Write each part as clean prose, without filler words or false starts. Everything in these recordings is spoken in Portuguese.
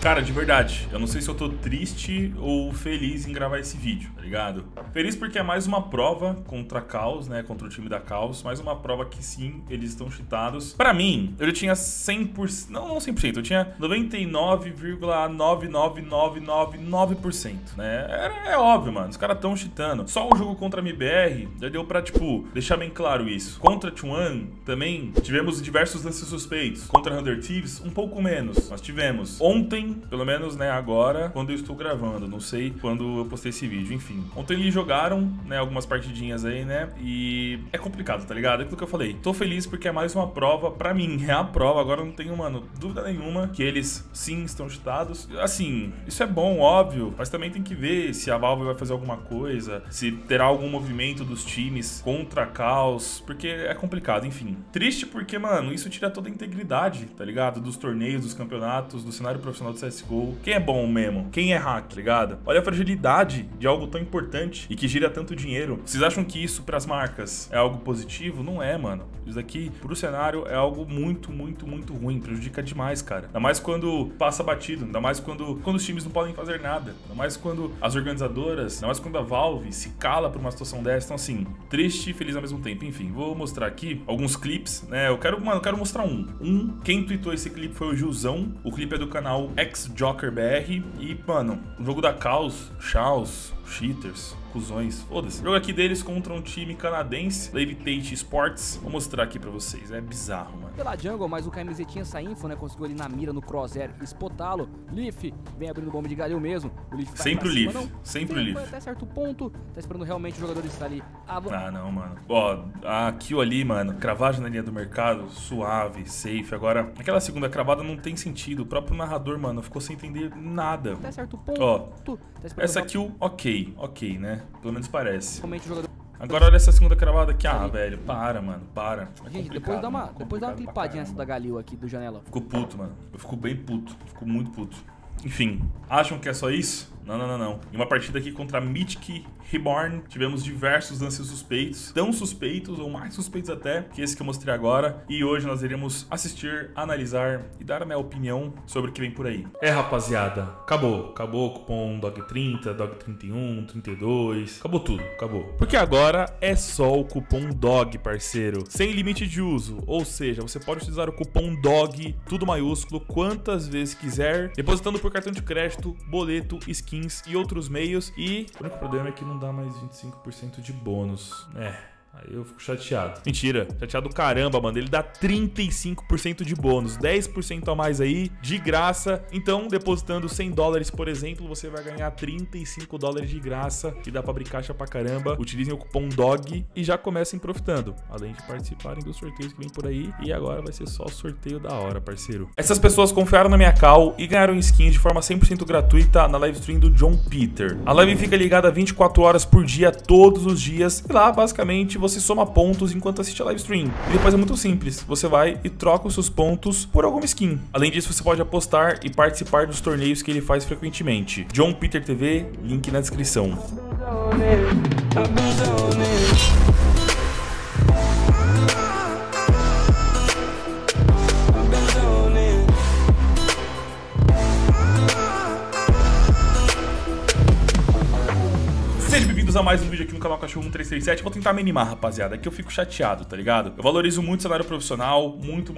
Cara, de verdade, eu não sei se eu tô triste ou feliz em gravar esse vídeo, tá ligado? Feliz porque é mais uma prova contra a Chaos, né? Contra o time da Chaos. Mais uma prova que sim, eles estão cheatados. Pra mim, eu tinha 100%... Não 100%, eu tinha 99,99999%, né? É óbvio, mano. Os caras tão cheatando. Só o jogo contra a MBR já deu pra, tipo, deixar bem claro isso. Contra T1 também tivemos diversos lances suspeitos. Contra Hunter Thieves, um pouco menos. Nós tivemos ontem, pelo menos, né, agora, quando eu estou gravando, não sei quando eu postei esse vídeo, enfim. Ontem eles jogaram, né, algumas partidinhas aí, né, e é complicado, tá ligado? É aquilo que eu falei. Tô feliz porque é mais uma prova, pra mim, é a prova, agora eu não tenho, mano, dúvida nenhuma que eles, sim, estão cheatados. Assim, isso é bom, óbvio, mas também tem que ver se a Valve vai fazer alguma coisa, se terá algum movimento dos times contra a Chaos, porque é complicado, enfim. Triste porque, mano, isso tira toda a integridade, tá ligado? Dos torneios, dos campeonatos, do cenário profissional do CSGO, quem é bom mesmo, quem é hack, ligado? Olha a fragilidade de algo tão importante e que gira tanto dinheiro. Vocês acham que isso pras marcas é algo positivo? Não é, mano. Isso daqui pro cenário é algo muito, muito, muito ruim, prejudica demais, cara. Ainda mais quando passa batido, ainda mais quando os times não podem fazer nada, ainda mais quando as organizadoras, ainda mais quando a Valve se cala pra uma situação dessa. Então assim, triste e feliz ao mesmo tempo. Enfim, vou mostrar aqui alguns clipes, né? Eu quero mostrar um. Quem tweetou esse clipe foi o Gilzão, o clipe é do canal Joker BR e, mano, o jogo da Chaos, cheaters, cuzões, foda-se. O jogo aqui deles contra um time canadense, Levitate Sports. Vou mostrar aqui pra vocês, é bizarro, mano. Pela jungle, mas o KMZ tinha essa info, né? Conseguiu ali na mira, no crosshair, espotá-lo. Leaf vem abrindo bomba de galho mesmo. O Leaf sempre o Leaf, cima, sempre o Leaf. Até certo ponto, tá esperando realmente o jogador estar ali. Ah, não, mano. Ó, a kill ali, mano, cravagem na linha do mercado, suave, safe. Agora, aquela segunda cravada não tem sentido. O próprio narrador, mano, ficou sem entender nada. Até certo ponto, ó, tá essa kill, ok, né? Pelo menos parece. Agora olha essa segunda cravada aqui. Ah, velho, para, mano, para. É, gente, depois dá uma clipadinha nessa da Galil aqui do janela. Ficou puto, mano. Eu fico bem puto. Fico muito puto. Enfim, acham que é só isso? Não. Em uma partida aqui contra a Mythic Reborn, tivemos diversos lances suspeitos, tão suspeitos ou mais suspeitos até que esse que eu mostrei agora. E hoje nós iremos assistir, analisar e dar a minha opinião sobre o que vem por aí. É, rapaziada, acabou o cupom DOG30, DOG31, 32, acabou tudo, acabou. Porque agora é só o cupom DOG, parceiro, sem limite de uso, ou seja, você pode utilizar o cupom DOG, tudo maiúsculo, quantas vezes quiser, depositando por cartão de crédito, boleto, skin e outros meios. E o único problema é que não dá mais 25% de bônus. É... Aí eu fico chateado. Mentira, chateado caramba, mano. Ele dá 35% de bônus, 10% a mais aí, de graça. Então, depositando 100 dólares, por exemplo, você vai ganhar 35 dólares de graça, que dá pra abrir caixa pra caramba. Utilizem o cupom DOG e já comecem profitando, além de participarem dos sorteios que vem por aí. E agora vai ser só sorteio da hora, parceiro. Essas pessoas confiaram na minha call e ganharam skins de forma 100% gratuita na live stream do John Peter. A live fica ligada 24 horas por dia, todos os dias. E lá, basicamente, você soma pontos enquanto assiste a live stream. E depois é muito simples, você vai e troca os seus pontos por alguma skin. Além disso, você pode apostar e participar dos torneios que ele faz frequentemente. John Peter TV, link na descrição. A mais um vídeo aqui no canal Cachorro 1337. Vou tentar me animar, rapaziada, que eu fico chateado, tá ligado? Eu valorizo muito o cenário profissional, muito.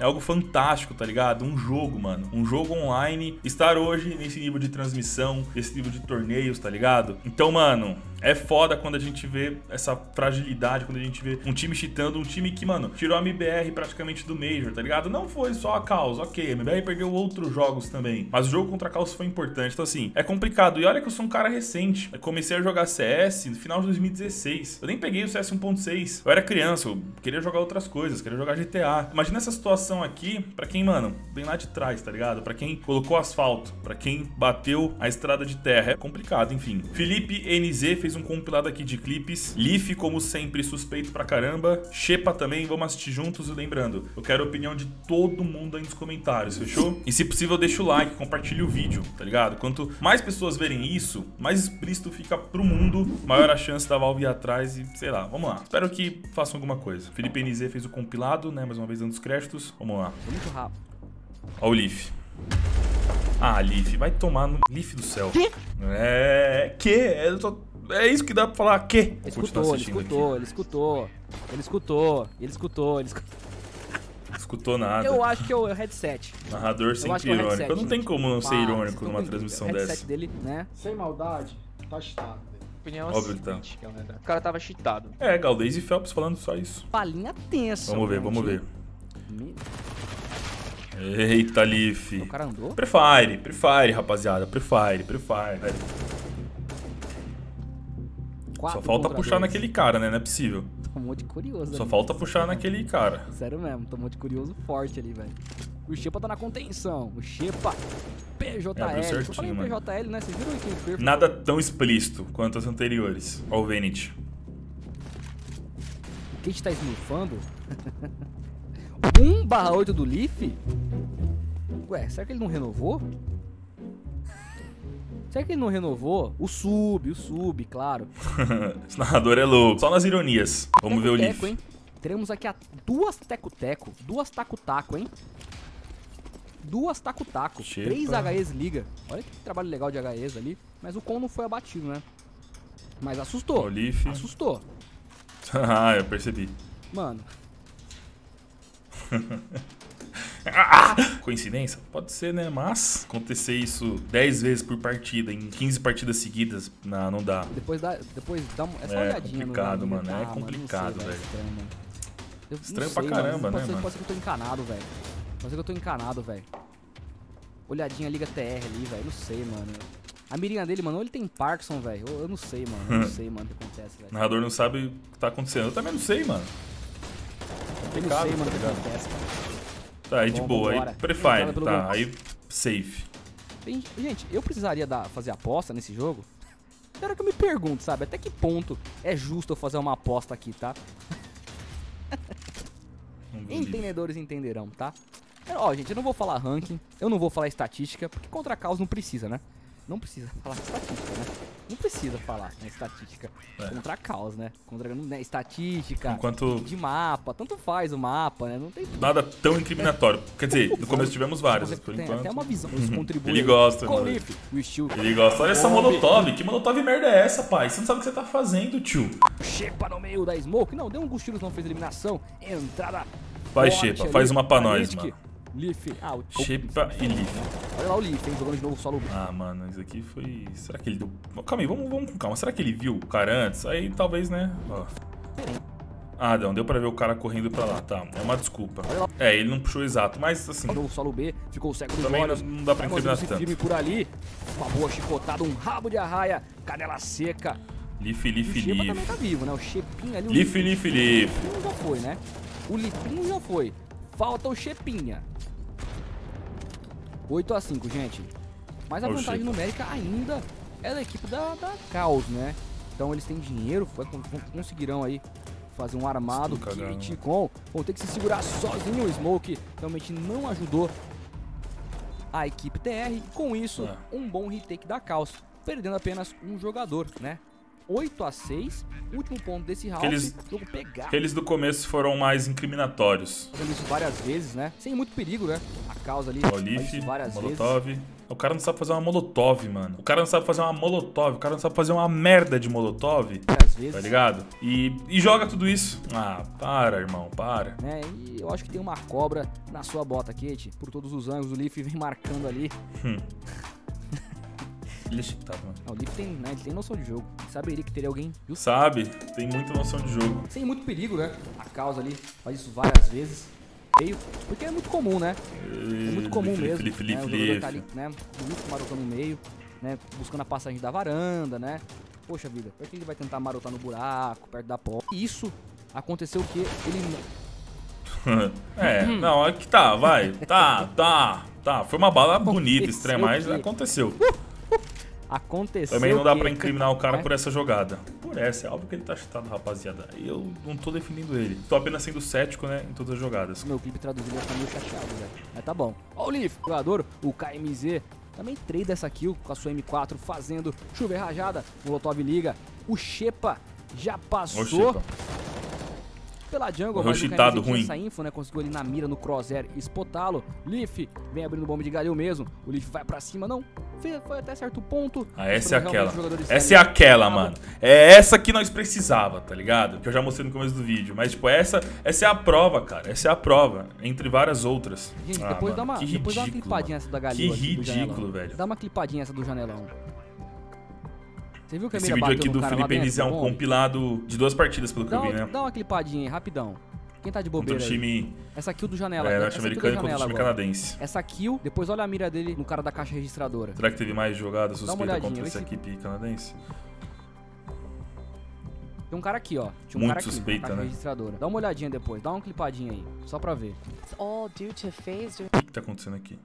É algo fantástico, tá ligado? Um jogo, mano, um jogo online. Estar hoje nesse nível de transmissão, nesse nível de torneios, tá ligado? Então, mano, é foda quando a gente vê essa fragilidade, quando a gente vê um time cheatando, um time que, mano, tirou a MBR praticamente do Major, tá ligado? Não foi só a Chaos, ok, a MBR perdeu outros jogos também, mas o jogo contra a Chaos foi importante, então assim, é complicado. E olha que eu sou um cara recente, eu comecei a jogar CS no final de 2016, eu nem peguei o CS 1.6, eu era criança, eu queria jogar outras coisas, queria jogar GTA. Imagina essa situação aqui, pra quem, mano, vem lá de trás, tá ligado? Pra quem colocou asfalto, pra quem bateu a estrada de terra, é complicado, enfim. Felipe NZ fez um compilado aqui de clipes. Leaf, como sempre, suspeito pra caramba. Xeppaa também, vamos assistir juntos. E lembrando, eu quero a opinião de todo mundo aí nos comentários, fechou? E se possível, deixa o like, compartilha o vídeo, tá ligado? Quanto mais pessoas verem isso, mais explícito fica pro mundo, maior a chance da Valve ir atrás e, sei lá, vamos lá. Espero que façam alguma coisa. Felipe NZ fez o compilado, né? Mais uma vez dando os créditos. Vamos lá. Muito rápido. Ó o Leaf. Ah, Leaf, vai tomar no... Leaf do céu. Que? É... Que? É isso que dá pra falar, que? Ele escutou nada. Eu acho que é o headset. Narrador sempre irônico. Não tem como não ser irônico numa transmissão dessa. O headset dele, né? Sem maldade, tá chitado. Opinião óbvio seguinte, tá. Galera. O cara tava cheatado. É, Gaudaise e Phelps falando só isso. Palinha tensa. Vamos ver, vamos ver. Eita, Leaf. O cara andou? Prefire, prefire, rapaziada. Prefire, prefire. Só falta puxar naquele cara, né? Não é possível. Tomou de curioso. Só falta puxar naquele cara. Sério mesmo, tomou de curioso forte ali, velho. O Xeppaa tá na contenção. O Xeppaa... PJL. Certinho, eu falei PJL, né? Vocês viram aqui o nada tão explícito quanto as anteriores. Ó o Venet. O Kate tá esmufando? 1/8 do Leaf? Ué, será que ele não renovou? Será que ele não renovou? O sub, claro. Esse narrador é louco. Só nas ironias. Vamos ver o Leaf. Hein? Teremos aqui duas teco-teco. Duas taco-taco, hein? Duas taco-taco, 3 HEs liga. Olha que trabalho legal de HEs ali. Mas o Cono foi abatido, né? Mas assustou. Olife. Assustou. Ah, eu percebi. Mano. Coincidência? Pode ser, né? Mas acontecer isso 10 vezes por partida, em 15 partidas seguidas, não dá. Depois dá essa olhadinha. É complicado, mano. É complicado, velho. Estranho pra caramba, né, mano? Pode ser que eu tô encanado, velho. Mas eu tô encanado, velho. Olhadinha, liga TR ali, velho. Não sei, mano. A mirinha dele, mano, ou ele tem Parkinson, velho. Eu não sei, mano. Eu não sei, mano, o que acontece, velho. O narrador não sabe o que tá acontecendo. Eu também não sei, mano. Complicado, eu não sei, mano, o que acontece, cara. Tá, aí de boa. Aí prefire, tá. Aí safe. Gente, eu precisaria fazer aposta nesse jogo? Na hora que eu me pergunto, sabe? Até que ponto é justo eu fazer uma aposta aqui, tá? Entendedores entenderão, tá? Ó, gente, eu não vou falar ranking, eu não vou falar estatística, porque contra a Chaos não precisa, né? Não precisa falar estatística, né? Não precisa falar né, estatística contra a Chaos, né? Contra né, estatística, enquanto... de mapa, tanto faz o mapa, né? Não tem nada tão incriminatório. Quer dizer, no começo tivemos vários, por enquanto. Até uma visão, isso contribui. Ele gosta, né? Ele gosta. Olha essa molotov, que molotov merda é essa, pai? Você não sabe o que você tá fazendo, tio. Xeppaa no meio da smoke, não, deu um tiros, não fez eliminação. Entrada. Vai, Xeppaa, faz uma pra nós, mano. Leaf. Ah, o Xeppaa e Leaf. Olha lá o Leaf, hein? Jogando de novo solo. Ah, mano, isso aqui foi... Será que ele deu... Calma aí, vamos com calma. Será que ele viu o cara antes? Aí talvez, né? Ó. Ah, não. Deu pra ver o cara correndo pra lá. Tá, é uma desculpa. É, ele não puxou exato, mas assim... De novo solo B, ficou cego dos olhos. Também não dá pra entender tanto. Firme por ali. Uma boa chicotada, um rabo de arraia, canela seca. Leaf. O Xeppaa também tá vivo, né? O Xeppinha ali... Leaf. O Leaf já foi, né? O Leaf já foi. Falta o Xeppinha. 8-5, gente. Mas a vantagem numérica ainda é da equipe da Chaos, né? Então eles têm dinheiro, conseguirão aí fazer um armado. Kit com. Vão ter que se segurar sozinho. O Smoke realmente não ajudou a equipe TR. Com isso, um bom retake da Chaos, perdendo apenas um jogador, né? 8-6, último ponto desse round. Aqueles do começo foram mais incriminatórios. Fazendo isso várias vezes, né? Sem muito perigo, né? A causa ali. Olife, molotov. Vezes. O cara não sabe fazer uma molotov, mano. O cara não sabe fazer uma molotov. O cara não sabe fazer uma merda de molotov. Várias vezes. Tá ligado? E joga tudo isso. Ah, para, irmão, para. É, e eu acho que tem uma cobra na sua bota, Kate. Por todos os ângulos, o Leaf vem marcando ali. O Leaf tem, né, ele tem noção de jogo. Saberia que teria alguém. Viu? Sabe, tem muita noção de jogo. Sem muito perigo, né? A causa ali faz isso várias vezes. Porque é muito comum, né? É muito comum mesmo. Felipe. Tá ali, né? Muito marotando no meio, né? Buscando a passagem da varanda, né? Poxa vida, por que ele vai tentar marotar no buraco, perto da porta? E isso aconteceu o que ele. Não, é que tá, vai. Tá. Foi uma bala bonita, estranha, mas aconteceu. Aconteceu. Também não dá pra incriminar o cara por essa jogada. Por essa, é óbvio que ele tá chutado, rapaziada. Eu não tô defendendo ele. Tô apenas sendo cético, né, em todas as jogadas. Meu clipe traduzido já tá meio chateado, velho. Mas tá bom. Ó o Leaf, jogador, o KMZ. Também trade essa kill com a sua M4 fazendo chover rajada. Molotov liga. O Xeppaa já passou. pela jungle, mas o KMZ tinha essa info, né? Conseguiu ali na mira, no crosshair, espotá-lo. Leaf vem abrindo bomba de galho mesmo. O Leaf vai pra cima, não. Foi até certo ponto. Ah, essa é aquela. Essa é aquela, mano. É essa que nós precisava, tá ligado? Que eu já mostrei no começo do vídeo. Mas, tipo, essa é a prova, cara. Essa é a prova. Entre várias outras. Gente, depois dá uma clipadinha essa da galinha. Que ridículo, velho. Dá uma clipadinha essa do janelão. Você viu que esse vídeo aqui do Felipe NZ é um compilado de 2 partidas, pelo que eu vi, né? Dá uma clipadinha aí, rapidão. Quem tá de bobeira aí? Time... Essa kill do janela. É, norte-americano contra o time canadense. Essa kill, depois olha a mira dele no cara da caixa registradora. Será que teve mais jogada suspeita contra essa equipe canadense? Tem um cara aqui, ó. Tinha um cara aqui, suspeita, né? Registradora. Dá uma olhadinha depois, dá uma clipadinha aí, só pra ver. O que tá acontecendo aqui?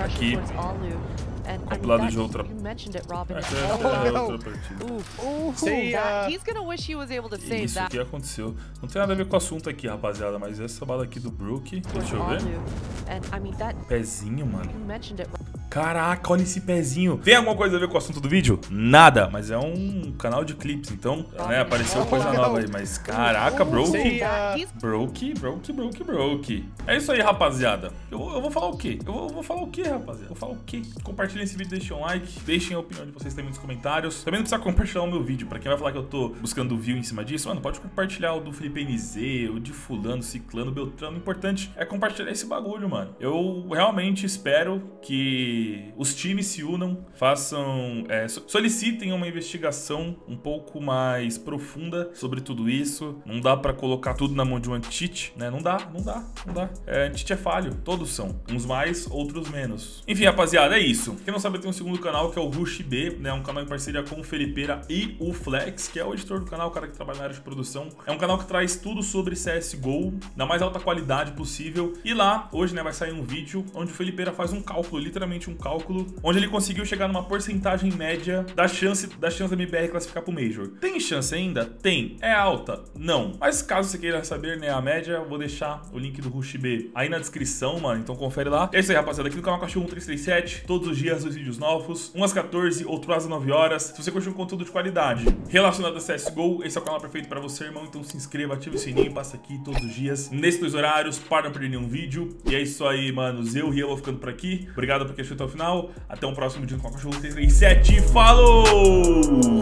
Aqui. É pro lado de outra. Isso aqui aconteceu. Não tem nada a ver com o assunto aqui, rapaziada. Mas essa bala aqui do Brook. Deixa eu ver. Pezinho, mano. Caraca, olha esse pezinho. Tem alguma coisa a ver com o assunto do vídeo? Nada. Mas é um canal de clipes, então, né? Apareceu coisa nova aí. Mas caraca, Brook. Brook. É isso aí, rapaziada. Eu vou falar o quê? Eu vou falar o quê, rapaziada? Vou falar o quê? Compartilhem esse vídeo, deixem um like. Deixem a opinião de vocês também nos comentários. Também não precisa compartilhar o meu vídeo. Pra quem vai falar que eu tô buscando view em cima disso, mano, pode compartilhar o do Felipe NZ, o de fulano, ciclano, beltrano. O importante é compartilhar esse bagulho, mano. Eu realmente espero que os times se unam, façam, solicitem uma investigação um pouco mais profunda sobre tudo isso. Não dá pra colocar tudo na mão de um Antite, né? Não dá. Antite é falho, todos são. Uns mais, outros menos. Enfim, rapaziada, é isso. Quem não sabe, tem um segundo canal que é o Rush B, né? Um canal em parceria com o Felipeira e o Flex, que é o editor do canal, o cara que trabalha na área de produção. É um canal que traz tudo sobre CSGO, na mais alta qualidade possível. E lá, hoje, né, vai sair um vídeo onde o Felipeira faz um cálculo, literalmente um cálculo, onde ele conseguiu chegar numa porcentagem média da chance da MBR classificar pro Major. Tem chance ainda? Tem. É alta? Não. Mas caso você queira saber, né, a média, vou deixar o link do Rush B aí na descrição, mano. Então confere lá. É isso aí, rapaziada. Aqui no canal Cachorro 1337, todos os dias 2 vídeos novos. Um às 14, outro às 9 horas. Se você curte um conteúdo de qualidade relacionado a CSGO, esse é o canal perfeito pra você, irmão. Então se inscreva, ative o sininho, passa aqui todos os dias, nesses 2 horários, para não perder nenhum vídeo. E é isso aí, manos. Eu e eu vou ficando por aqui. Obrigado por assistir até o final. Até o próximo vídeo com a Cachorro 1337. Falou!